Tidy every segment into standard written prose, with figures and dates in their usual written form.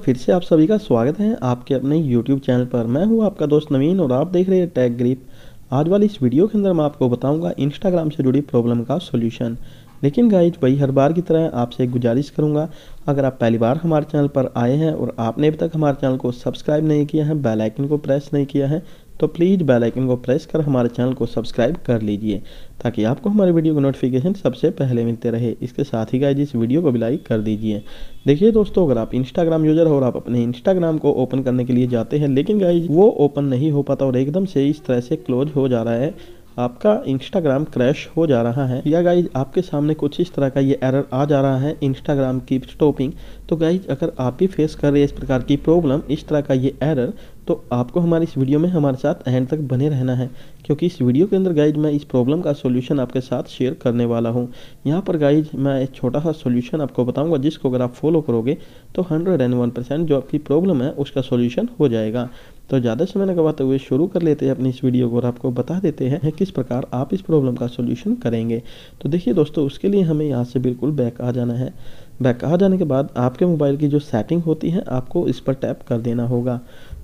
फिर से आप सभी का स्वागत है आपके अपने YouTube चैनल पर। मैं हूं आपका दोस्त नवीन और आप देख रहे हैं टेक ग्रिप। आज वाली इस वीडियो के अंदर मैं आपको बताऊंगा Instagram से जुड़ी प्रॉब्लम का सॉल्यूशन। लेकिन गाइज वही हर बार की तरह आपसे गुजारिश करूंगा, अगर आप पहली बार हमारे चैनल पर आए हैं और आपने अभी तक हमारे चैनल को सब्सक्राइब नहीं किया है, बेल आइकन को प्रेस नहीं किया है, तो प्लीज़ बेल आइकन को प्रेस कर हमारे चैनल को सब्सक्राइब कर लीजिए ताकि आपको हमारे वीडियो का नोटिफिकेशन सबसे पहले मिलते रहे। इसके साथ ही गाइज इस वीडियो को भी लाइक कर दीजिए। देखिए दोस्तों, अगर आप इंस्टाग्राम यूज़र हो और आप अपने इंस्टाग्राम को ओपन करने के लिए जाते हैं लेकिन गाइज वो ओपन नहीं हो पाता और एकदम से इस तरह से क्लोज हो जा रहा है, आपका इंस्टाग्राम क्रैश हो जा रहा है या गाइज आपके सामने कुछ इस तरह का ये एरर आ जा रहा है इंस्टाग्राम की स्टॉपिंग, तो गाइज अगर आप भी फेस कर रहे हैं इस प्रकार की प्रॉब्लम, इस तरह का ये एरर, तो आपको हमारी इस वीडियो में हमारे साथ एंड तक बने रहना है क्योंकि इस वीडियो के अंदर गाइज मैं इस प्रॉब्लम का सॉल्यूशन आपके साथ शेयर करने वाला हूं। यहां पर गाइज मैं एक छोटा सा सॉल्यूशन आपको बताऊंगा जिसको अगर आप फॉलो करोगे तो 101% जो आपकी प्रॉब्लम है उसका सॉल्यूशन हो जाएगा। तो ज़्यादा समय न गवाते हुए शुरू कर लेते हैं अपनी इस वीडियो को और आपको बता देते हैं किस प्रकार आप इस प्रॉब्लम का सॉल्यूशन करेंगे। तो देखिए दोस्तों, उसके लिए हमें यहाँ से बिल्कुल बैक आ जाना है। बैक आ जाने के बाद आपके मोबाइल की जो सेटिंग होती है आपको इस पर टैप कर देना होगा।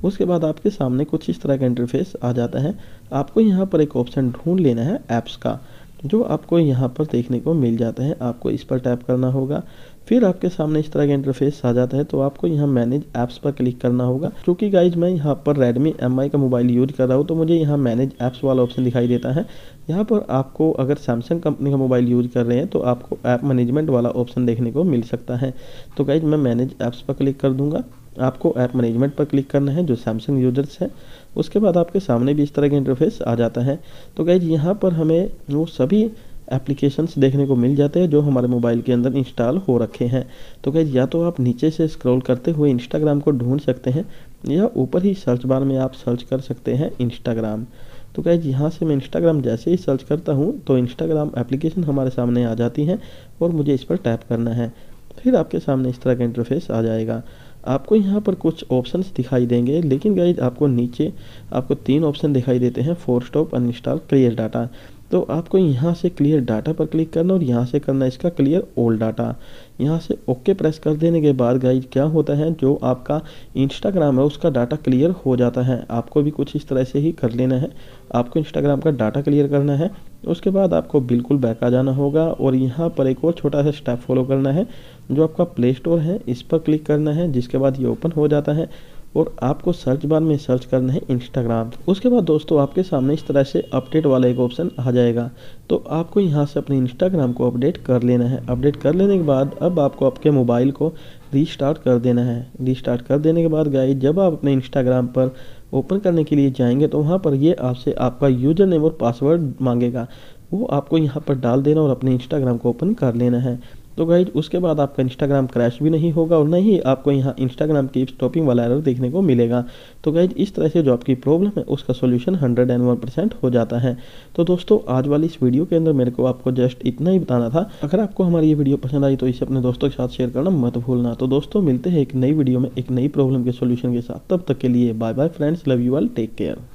उसके बाद आपके सामने कुछ इस तरह का इंटरफेस आ जाता है। आपको यहाँ पर एक ऑप्शन ढूंढ लेना है ऐप्स का, जो आपको यहाँ पर देखने को मिल जाता है। आपको इस पर टैप करना होगा। फिर आपके सामने इस तरह का इंटरफेस आ जाता है तो आपको यहाँ मैनेज ऐप्स पर क्लिक करना होगा। क्योंकि गाइज मैं यहाँ पर Redmi MI का मोबाइल यूज कर रहा हूँ तो मुझे यहाँ मैनेज ऐप्स वाला ऑप्शन दिखाई देता है। यहाँ पर आपको अगर Samsung कंपनी का मोबाइल यूज कर रहे हैं तो आपको ऐप मैनेजमेंट वाला ऑप्शन देखने को मिल सकता है। तो गाइज मैं मैनेज ऐप्स पर क्लिक कर दूँगा। आपको ऐप मैनेजमेंट पर क्लिक करना है जो सैमसंग यूजर्स है। उसके बाद आपके सामने भी इस तरह का इंटरफेस आ जाता है। तो गाइज यहाँ पर हमें वो सभी एप्लीकेशंस देखने को मिल जाते हैं जो हमारे मोबाइल के अंदर इंस्टॉल हो रखे हैं। तो गाइज या तो आप नीचे से स्क्रॉल करते हुए इंस्टाग्राम को ढूंढ सकते हैं या ऊपर ही सर्च बार में आप सर्च कर सकते हैं इंस्टाग्राम। तो गाइज यहाँ से मैं इंस्टाग्राम जैसे ही सर्च करता हूँ तो इंस्टाग्राम एप्लीकेशन हमारे सामने आ जाती है और मुझे इस पर टैप करना है। फिर आपके सामने इस तरह का इंटरफेस आ जाएगा। आपको यहाँ पर कुछ ऑप्शंस दिखाई देंगे लेकिन गाइज आपको नीचे आपको 3 ऑप्शन दिखाई देते हैं, force stop, uninstall, clear data. तो आपको यहाँ से क्लियर डाटा पर क्लिक करना और यहाँ से करना इसका क्लियर ऑल डाटा। यहाँ से ओके प्रेस कर देने के बाद गाइज क्या होता है, जो आपका इंस्टाग्राम है उसका डाटा क्लियर हो जाता है। आपको भी कुछ इस तरह से ही कर लेना है। आपको इंस्टाग्राम का डाटा क्लियर करना है। उसके बाद आपको बिल्कुल बैक आ जाना होगा और यहाँ पर एक और छोटा सा स्टेप फॉलो करना है जो आपका प्ले स्टोर है, इस पर क्लिक करना है जिसके बाद ये ओपन हो जाता है और आपको सर्च बार में सर्च करना है इंस्टाग्राम। उसके बाद दोस्तों आपके सामने इस तरह से अपडेट वाला एक ऑप्शन आ जाएगा। तो आपको यहाँ से अपने इंस्टाग्राम को अपडेट कर लेना है। अपडेट कर लेने के बाद अब आपको आपके मोबाइल को रीस्टार्ट कर देना है। रीस्टार्ट कर देने के बाद गाइस जब आप अपने इंस्टाग्राम पर ओपन करने के लिए जाएंगे तो वहाँ पर ये आपसे आपका यूजर नेम और पासवर्ड मांगेगा, वो आपको यहाँ पर डाल देना और अपने इंस्टाग्राम को ओपन कर लेना है। तो गाइज उसके बाद आपका इंस्टाग्राम क्रैश भी नहीं होगा और नहीं आपको यहाँ इंस्टाग्राम की स्टॉपिंग वाला एरर देखने को मिलेगा। तो गाइज इस तरह से जो आपकी प्रॉब्लम है उसका सॉल्यूशन 101% हो जाता है। तो दोस्तों आज वाली इस वीडियो के अंदर मेरे को आपको जस्ट इतना ही बताना था। अगर आपको हमारी ये वीडियो पसंद आई तो इसे अपने दोस्तों के साथ शेयर करना मत भूलना। तो दोस्तों मिलते हैं एक नई वीडियो में एक नई प्रॉब्लम के सोल्यूशन के साथ। तब तक के लिए bye bye friends, love you all, take care.